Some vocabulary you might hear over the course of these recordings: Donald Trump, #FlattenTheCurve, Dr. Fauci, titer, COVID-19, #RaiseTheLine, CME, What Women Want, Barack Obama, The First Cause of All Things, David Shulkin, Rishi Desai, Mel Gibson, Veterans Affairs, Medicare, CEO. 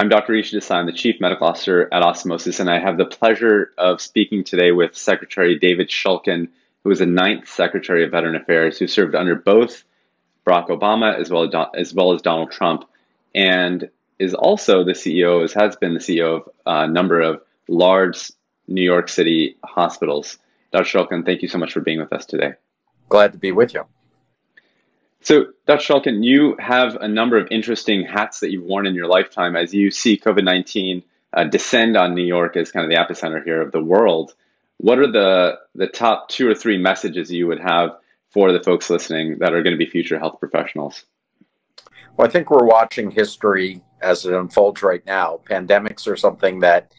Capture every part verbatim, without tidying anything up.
I'm Doctor Rishi Desai, I'm the Chief Medical Officer at Osmosis, and I have the pleasure of speaking today with Secretary David Shulkin, who is the ninth Secretary of Veteran Affairs, who served under both Barack Obama as well as, as, well as Donald Trump, and is also the C E O, as has been the C E O of a number of large New York City hospitals. Doctor Shulkin, thank you so much for being with us today. Glad to be with you. So, Doctor Shulkin, you have a number of interesting hats that you've worn in your lifetime as you see COVID nineteen uh, descend on New York as kind of the epicenter here of the world. What are the, the top two or three messages you would have for the folks listening that are going to be future health professionals? Well, I think we're watching history as it unfolds right now. Pandemics are something that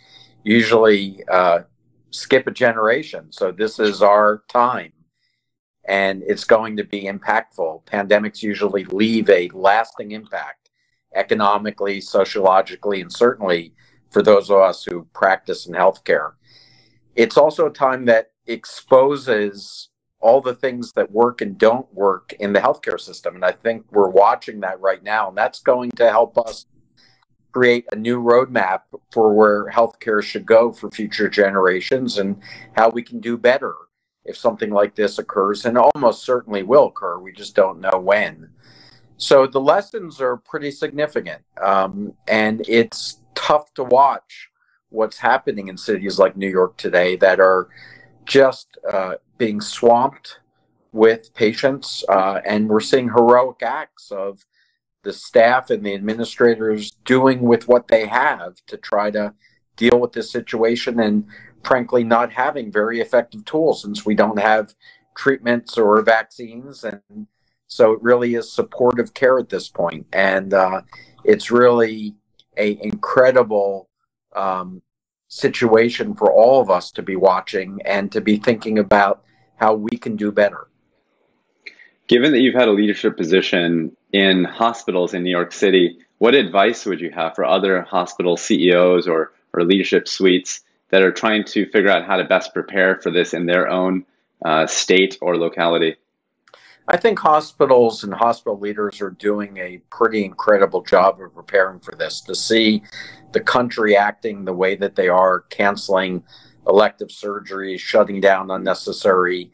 usually uh, skip a generation. So this is our time. And it's going to be impactful. Pandemics usually leave a lasting impact economically, sociologically, and certainly for those of us who practice in healthcare. It's also a time that exposes all the things that work and don't work in the healthcare system. And I think we're watching that right now. And that's going to help us create a new roadmap for where healthcare should go for future generations and how we can do better if something like this occurs, and almost certainly will occur. We just don't know when. So the lessons are pretty significant, um, and it's tough to watch what's happening in cities like New York today that are just uh, being swamped with patients, uh, and we're seeing heroic acts of the staff and the administrators doing with what they have to try to deal with this situation, and frankly not having very effective tools since we don't have treatments or vaccines. And so it really is supportive care at this point. And uh, it's really an incredible um, situation for all of us to be watching and to be thinking about how we can do better. Given that you've had a leadership position in hospitals in New York City, what advice would you have for other hospital C E Os or, or leadership suites that are trying to figure out how to best prepare for this in their own uh, state or locality? I think hospitals and hospital leaders are doing a pretty incredible job of preparing for this. To see the country acting the way that they are, canceling elective surgeries, shutting down unnecessary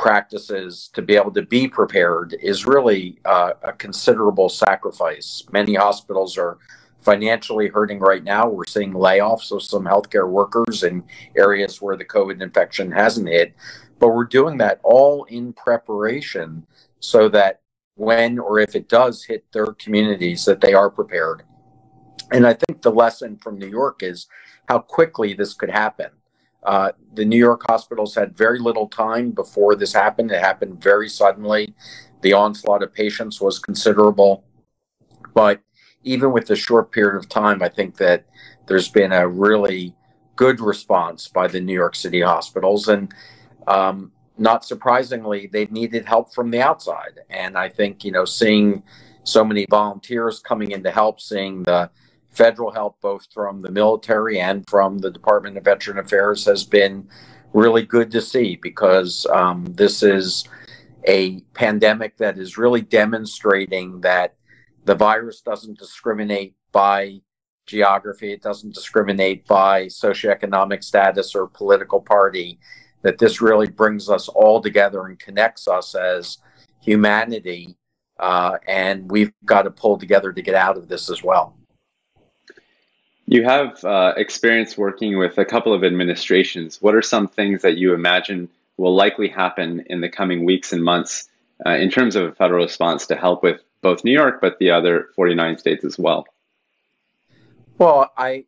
practices, to be able to be prepared is really uh, a considerable sacrifice. Many hospitals are financially hurting right now. We're seeing layoffs of some healthcare workers in areas where the COVID infection hasn't hit, but we're doing that all in preparation so that when or if it does hit their communities, that they are prepared. And I think the lesson from New York is how quickly this could happen. Uh, the New York hospitals had very little time before this happened. It happened very suddenly. The onslaught of patients was considerable, but even with the short period of time, I think that there's been a really good response by the New York City hospitals. And um, not surprisingly, they've needed help from the outside. And I think, you know, seeing so many volunteers coming in to help, seeing the federal help, both from the military and from the Department of Veteran Affairs, has been really good to see, because um, this is a pandemic that is really demonstrating that the virus doesn't discriminate by geography. It doesn't discriminate by socioeconomic status or political party, that this really brings us all together and connects us as humanity. Uh, and we've got to pull together to get out of this as well. You have uh, experience working with a couple of administrations. What are some things that you imagine will likely happen in the coming weeks and months uh, in terms of a federal response to help with both New York, but the other forty-nine states as well? Well, I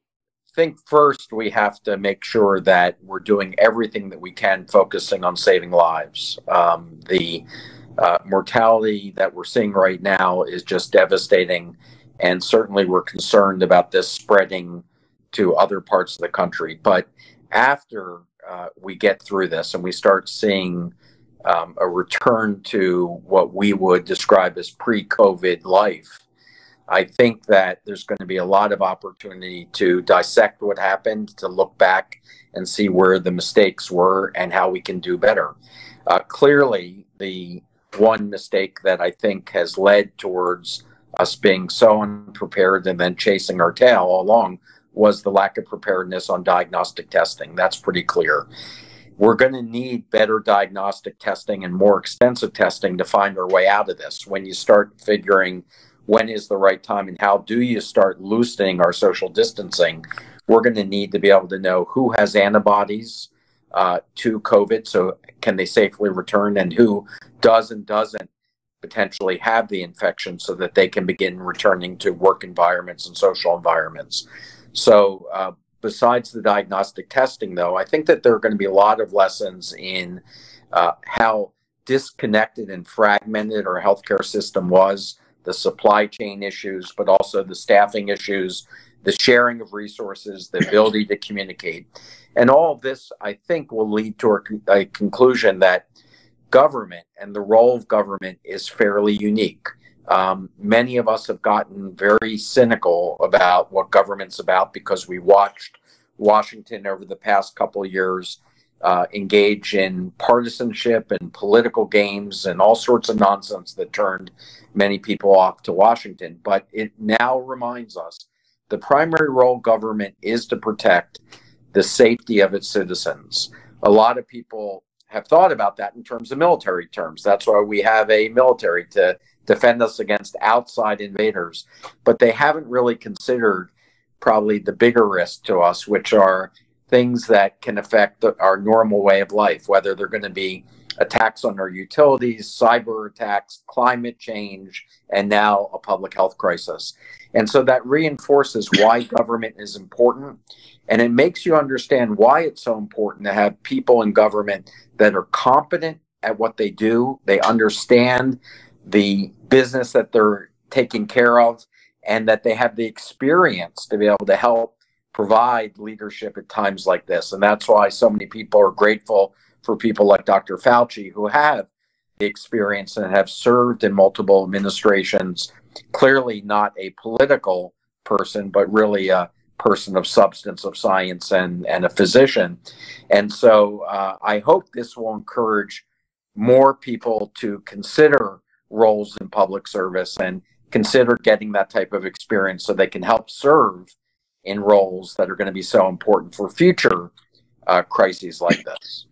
think first we have to make sure that we're doing everything that we can, focusing on saving lives. Um, the uh, mortality that we're seeing right now is just devastating. And certainly we're concerned about this spreading to other parts of the country. But after uh, we get through this and we start seeing Um, a return to what we would describe as pre-COVID life, I think that there's going to be a lot of opportunity to dissect what happened, to look back and see where the mistakes were and how we can do better. Uh, clearly, the one mistake that I think has led towards us being so unprepared and then chasing our tail all along was the lack of preparedness on diagnostic testing. That's pretty clear. We're going to need better diagnostic testing and more extensive testing to find our way out of this. When you start figuring when is the right time and how do you start loosening our social distancing, we're going to need to be able to know who has antibodies uh, to COVID, so can they safely return, and who does and doesn't potentially have the infection so that they can begin returning to work environments and social environments. So uh, besides the diagnostic testing, though, I think that there are going to be a lot of lessons in uh, how disconnected and fragmented our healthcare system was, the supply chain issues, but also the staffing issues, the sharing of resources, the ability to communicate. And all of this, I think, will lead to a conclusion that government and the role of government is fairly unique. Um, many of us have gotten very cynical about what government's about because we watched Washington over the past couple of years uh, engage in partisanship and political games and all sorts of nonsense that turned many people off to Washington. But it now reminds us the primary role of government is to protect the safety of its citizens. A lot of people have thought about that in terms of military terms. That's why we have a military to defend us against outside invaders, but they haven't really considered probably the bigger risk to us, which are things that can affect the, our normal way of life, whether they're going to be attacks on our utilities, cyber attacks, climate change, and now a public health crisis. And so that reinforces why government is important, and it makes you understand why it's so important to have people in government that are competent at what they do, they understand the business that they're taking care of, and that they have the experience to be able to help provide leadership at times like this. And that's why so many people are grateful for people like Doctor Fauci, who have the experience and have served in multiple administrations, clearly not a political person, but really a person of substance, of science, and, and a physician. And so uh, I hope this will encourage more people to consider roles in public service and consider getting that type of experience so they can help serve in roles that are going to be so important for future uh, crises like this.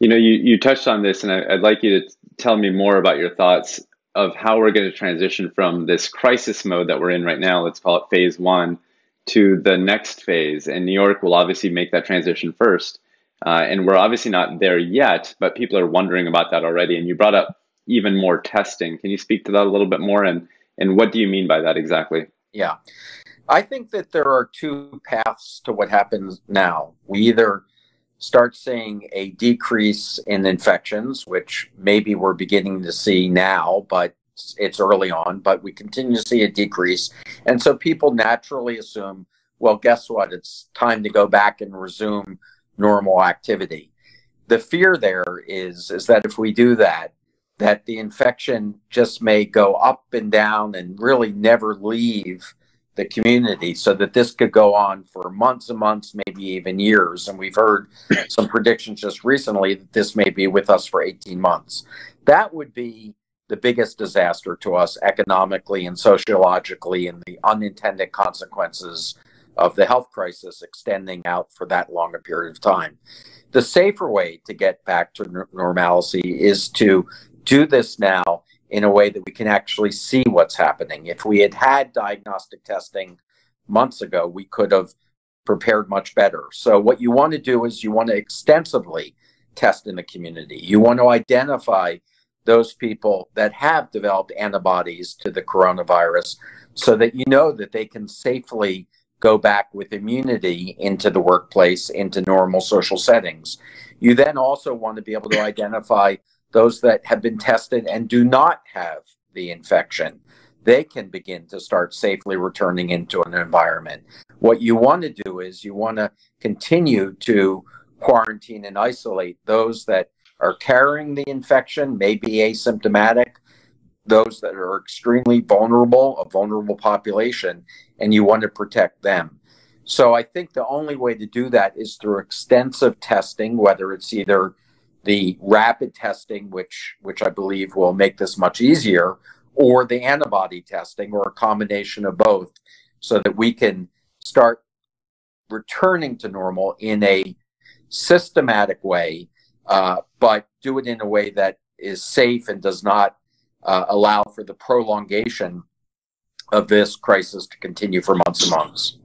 You know, you, you touched on this, and I, I'd like you to tell me more about your thoughts of how we're going to transition from this crisis mode that we're in right now, let's call it phase one, to the next phase. And New York will obviously make that transition first. Uh, and we're obviously not there yet, but people are wondering about that already. And you brought up even more testing. Can you speak to that a little bit more? And, and what do you mean by that exactly? Yeah, I think that there are two paths to what happens now. We either start seeing a decrease in infections, which maybe we're beginning to see now, but it's early on, but we continue to see a decrease. And so people naturally assume, well, guess what? It's time to go back and resume normal activity. The fear there is, is that if we do that, that the infection just may go up and down and really never leave the community, so that this could go on for months and months, maybe even years. And we've heard some predictions just recently that this may be with us for eighteen months. That would be the biggest disaster to us economically and sociologically, and the unintended consequences of the health crisis extending out for that long a period of time. The safer way to get back to normalcy is to do this now in a way that we can actually see what's happening. If we had had diagnostic testing months ago, we could have prepared much better. So what you want to do is you want to extensively test in the community. You want to identify those people that have developed antibodies to the coronavirus so that you know that they can safely go back with immunity into the workplace, into normal social settings. You then also want to be able to identify those that have been tested and do not have the infection. They can begin to start safely returning into an environment. What you want to do is you want to continue to quarantine and isolate those that are carrying the infection, maybe asymptomatic, those that are extremely vulnerable, a vulnerable population, and you want to protect them. So I think the only way to do that is through extensive testing, whether it's either the rapid testing, which, which I believe will make this much easier, or the antibody testing, or a combination of both, so that we can start returning to normal in a systematic way, uh, but do it in a way that is safe and does not uh, allow for the prolongation of this crisis to continue for months and months.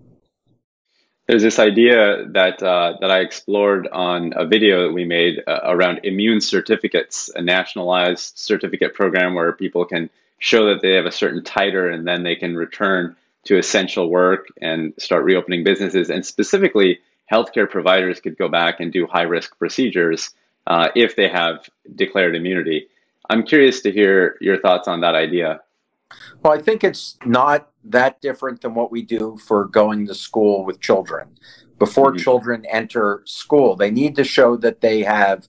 There's this idea that uh, that I explored on a video that we made uh, around immune certificates, a nationalized certificate program where people can show that they have a certain titer and then they can return to essential work and start reopening businesses. And specifically, healthcare providers could go back and do high-risk procedures uh, if they have declared immunity. I'm curious to hear your thoughts on that idea. Well, I think it's not that different than what we do for going to school with children. Before mm-hmm. children enter school, they need to show that they have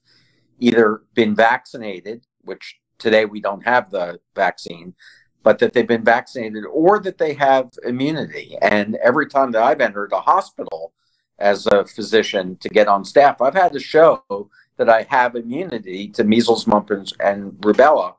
either been vaccinated, which today we don't have the vaccine, but that they've been vaccinated or that they have immunity. And every time that I've entered a hospital as a physician to get on staff, I've had to show that I have immunity to measles, mumps, and rubella,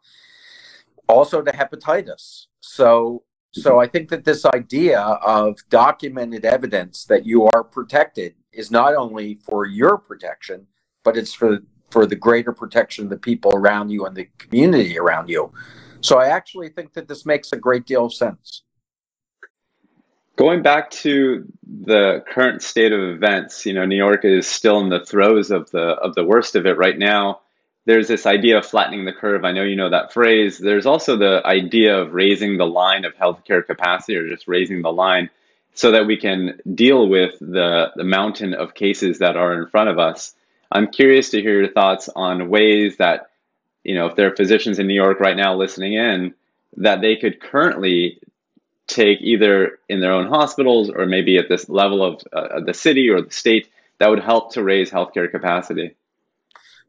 also to hepatitis. So, so I think that this idea of documented evidence that you are protected is not only for your protection, but it's for, for the greater protection of the people around you and the community around you. So I actually think that this makes a great deal of sense. Going back to the current state of events, you know, New York is still in the throes of the of the worst of it right now. There's this idea of flattening the curve. I know you know that phrase. There's also the idea of raising the line of healthcare capacity, or just raising the line so that we can deal with the, the mountain of cases that are in front of us. I'm curious to hear your thoughts on ways that, you know, if there are physicians in New York right now listening in, that they could currently take either in their own hospitals or maybe at this level of uh, the city or the state that would help to raise healthcare capacity.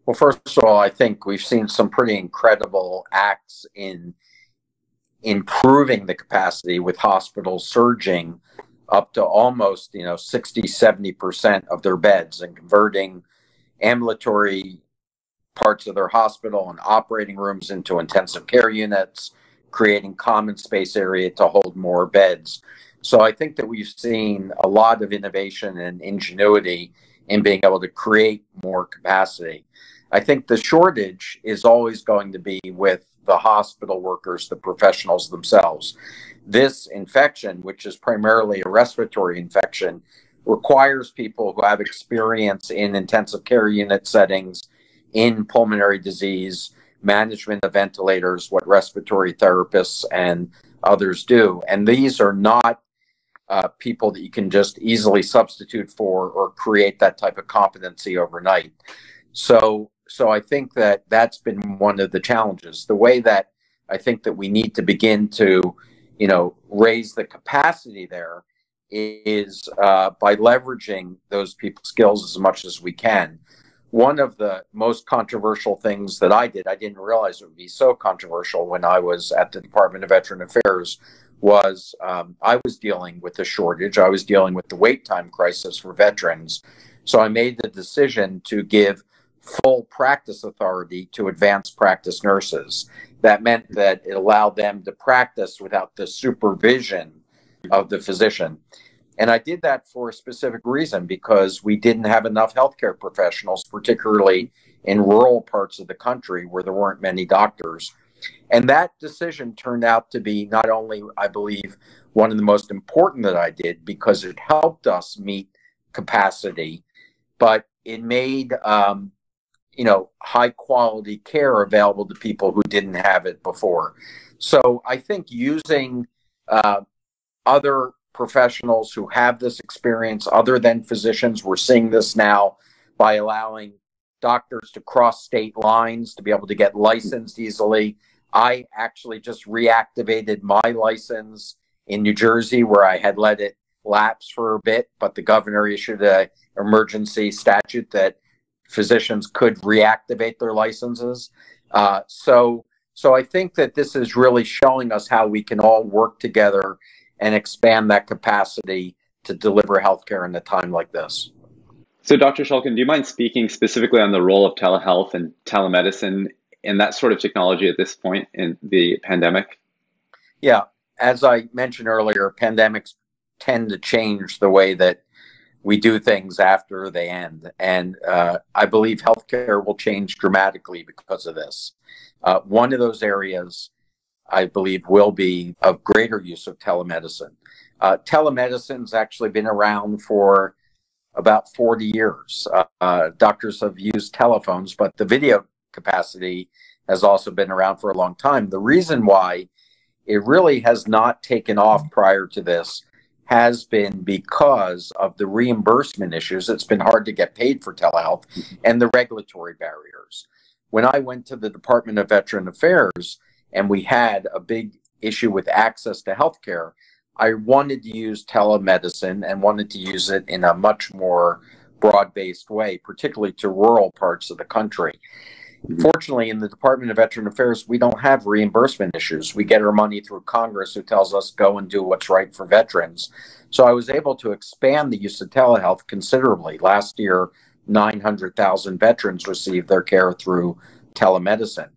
Well, first of all, I think we've seen some pretty incredible acts in improving the capacity, with hospitals surging up to almost, you know, sixty, seventy percent of their beds, and converting ambulatory parts of their hospital and operating rooms into intensive care units, creating common space area to hold more beds. So I think that we've seen a lot of innovation and ingenuity in being able to create more capacity. I think the shortage is always going to be with the hospital workers, the professionals themselves. This infection, which is primarily a respiratory infection, requires people who have experience in intensive care unit settings, in pulmonary disease, management of ventilators, what respiratory therapists and others do. And these are not uh, people that you can just easily substitute for or create that type of competency overnight. So, so I think that that's been one of the challenges. The way that I think that we need to begin to, you know, raise the capacity there is uh, by leveraging those people's skills as much as we can. One of the most controversial things that I did, I didn't realize it would be so controversial when I was at the Department of Veteran Affairs, was um, I was dealing with the shortage. I was dealing with the wait time crisis for veterans. So I made the decision to give full practice authority to advanced practice nurses. That meant that it allowed them to practice without the supervision of the physician. And I did that for a specific reason, because we didn't have enough healthcare professionals, particularly in rural parts of the country where there weren't many doctors. And that decision turned out to be not only, I believe, one of the most important that I did, because it helped us meet capacity, but it made, um, you know, high quality care available to people who didn't have it before. So I think using uh, other professionals who have this experience other than physicians. We're seeing this now by allowing doctors to cross state lines to be able to get licensed easily. I actually just reactivated my license in New Jersey, where I had let it lapse for a bit, but the governor issued an emergency statute that physicians could reactivate their licenses. Uh, so, so I think that this is really showing us how we can all work together and expand that capacity to deliver healthcare in a time like this. So Doctor Shulkin, do you mind speaking specifically on the role of telehealth and telemedicine and that sort of technology at this point in the pandemic? Yeah. As I mentioned earlier, pandemics tend to change the way that we do things after they end. And uh, I believe healthcare will change dramatically because of this. Uh, one of those areas I believe will be of greater use of telemedicine. Uh, telemedicine's actually been around for about forty years. Uh, uh, doctors have used telephones, but the video capacity has also been around for a long time. The reason why it really has not taken off prior to this has been because of the reimbursement issues. It's been hard to get paid for telehealth and the regulatory barriers. When I went to the Department of Veteran Affairs and we had a big issue with access to healthcare, I wanted to use telemedicine and wanted to use it in a much more broad-based way, particularly to rural parts of the country. Fortunately, in the Department of Veteran Affairs, we don't have reimbursement issues. We get our money through Congress, who tells us go and do what's right for veterans. So I was able to expand the use of telehealth considerably. Last year, nine hundred thousand veterans received their care through telemedicine.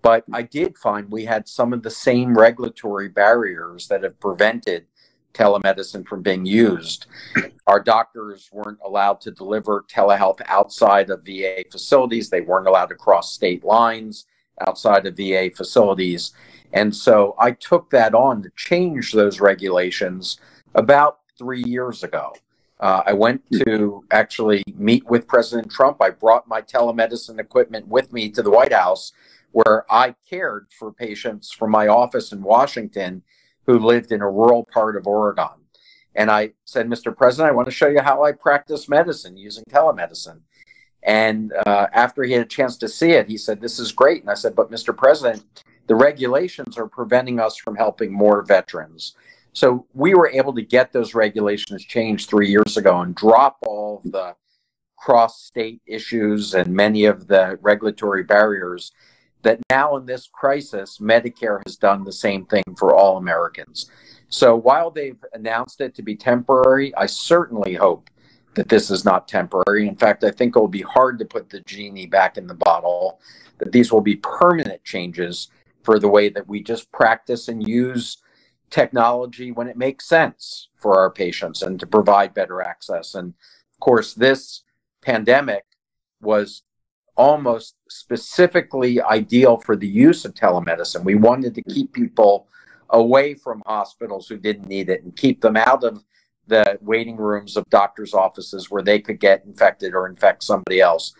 But I did find we had some of the same regulatory barriers that have prevented telemedicine from being used. Our doctors weren't allowed to deliver telehealth outside of V A facilities. They weren't allowed to cross state lines outside of V A facilities. And so I took that on to change those regulations about three years ago. Uh, I went to actually meet with President Trump. I brought my telemedicine equipment with me to the White House, where I cared for patients from my office in Washington who lived in a rural part of Oregon. And I said, Mister President, I want to show you how I practice medicine using telemedicine. And uh, after he had a chance to see it, he said, this is great. And I said, but Mister President, the regulations are preventing us from helping more veterans. So we were able to get those regulations changed three years ago and drop all the cross-state issues and many of the regulatory barriers. That now in this crisis, Medicare has done the same thing for all Americans. So while they've announced it to be temporary, I certainly hope that this is not temporary. In fact, I think it will be hard to put the genie back in the bottle, that these will be permanent changes for the way that we just practice and use technology when it makes sense for our patients and to provide better access. And of course, this pandemic was almost specifically ideal for the use of telemedicine. We wanted to keep people away from hospitals who didn't need it and keep them out of the waiting rooms of doctors' offices where they could get infected or infect somebody else.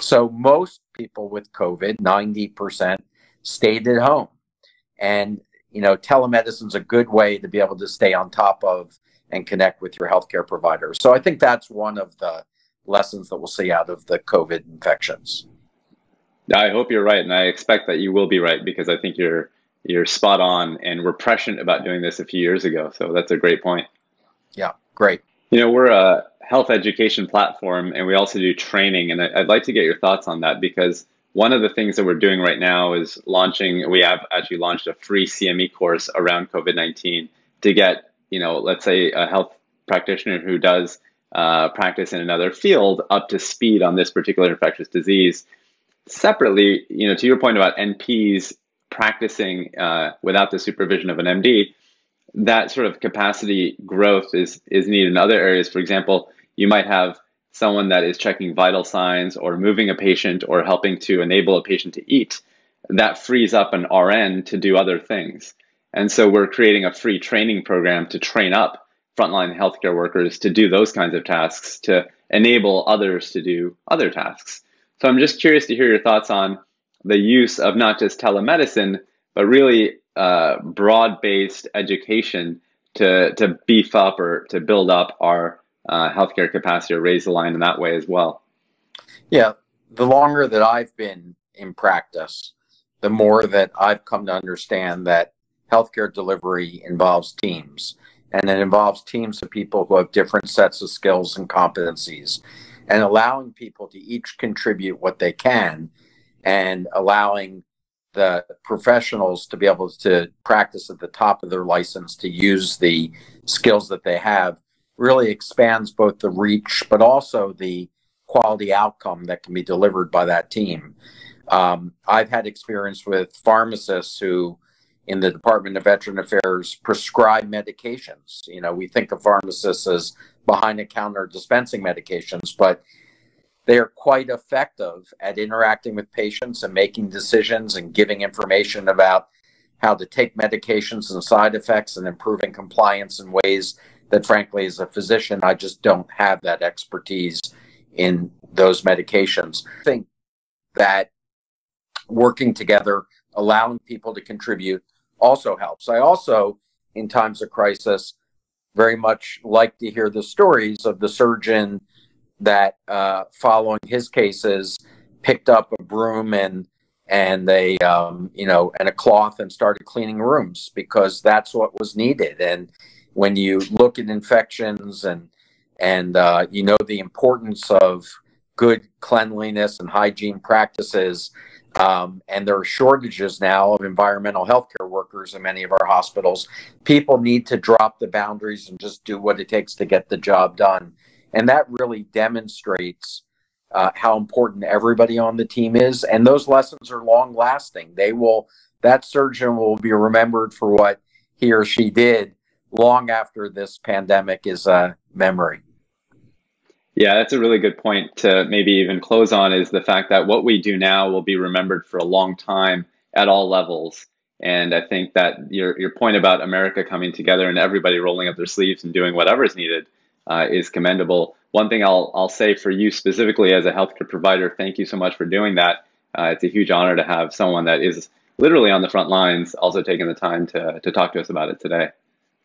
So most people with COVID, ninety percent, stayed at home. And, you know, telemedicine's a good way to be able to stay on top of and connect with your healthcare provider. So I think that's one of the lessons that we'll see out of the COVID infections. I hope you're right, and I expect that you will be right, because I think you're you're spot on, and we're prescient about doing this a few years ago. So that's a great point. Yeah, great. You know, we're a health education platform, and we also do training, and I'd like to get your thoughts on that, because one of the things that we're doing right now is launching, we have actually launched a free C M E course around COVID nineteen to get, you know, let's say a health practitioner who does Uh, practice in another field up to speed on this particular infectious disease. Separately, you know, to your point about N Ps practicing uh, without the supervision of an M D, that sort of capacity growth is is needed in other areas. For example, you might have someone that is checking vital signs or moving a patient or helping to enable a patient to eat. That frees up an R N to do other things. And so we're creating a free training program to train up frontline healthcare workers to do those kinds of tasks, to enable others to do other tasks. So I'm just curious to hear your thoughts on the use of not just telemedicine, but really uh, broad-based education to, to beef up or to build up our uh, healthcare capacity or raise the line in that way as well. Yeah, the longer that I've been in practice, the more that I've come to understand that healthcare delivery involves teams. And it involves teams of people who have different sets of skills and competencies, and allowing people to each contribute what they can and allowing the professionals to be able to practice at the top of their license to use the skills that they have really expands both the reach, but also the quality outcome that can be delivered by that team. Um, I've had experience with pharmacists who in the Department of Veteran Affairs prescribe medications. You know, we think of pharmacists as behind-the-counter dispensing medications, but they are quite effective at interacting with patients and making decisions and giving information about how to take medications and side effects and improving compliance in ways that, frankly, as a physician, I just don't have that expertise in those medications. I think that working together, allowing people to contribute, also helps. I also, in times of crisis, very much like to hear the stories of the surgeon that, uh, following his cases, picked up a broom and and they, um, you know, and a cloth and started cleaning rooms, because that's what was needed. And when you look at infections and and uh, you know, the importance of good cleanliness and hygiene practices. Um, and there are shortages now of environmental healthcare workers in many of our hospitals. People need to drop the boundaries and just do what it takes to get the job done. And that really demonstrates uh, how important everybody on the team is. And those lessons are long lasting. They will, that surgeon will be remembered for what he or she did long after this pandemic is a memory. Yeah, that's a really good point to maybe even close on, is the fact that what we do now will be remembered for a long time at all levels. And I think that your, your point about America coming together and everybody rolling up their sleeves and doing whatever is needed uh, is commendable. One thing I'll, I'll say for you specifically as a healthcare provider, thank you so much for doing that. Uh, it's a huge honor to have someone that is literally on the front lines also taking the time to, to talk to us about it today.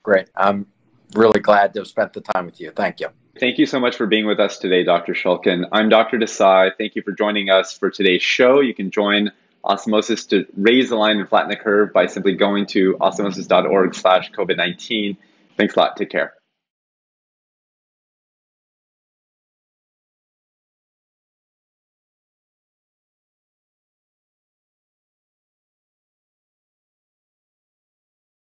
Great. I'm really glad to have spent the time with you. Thank you. Thank you so much for being with us today, Doctor Shulkin. I'm Doctor Desai. Thank you for joining us for today's show. You can join Osmosis to raise the line and flatten the curve by simply going to osmosis dot org slash COVID nineteen. Thanks a lot. Take care.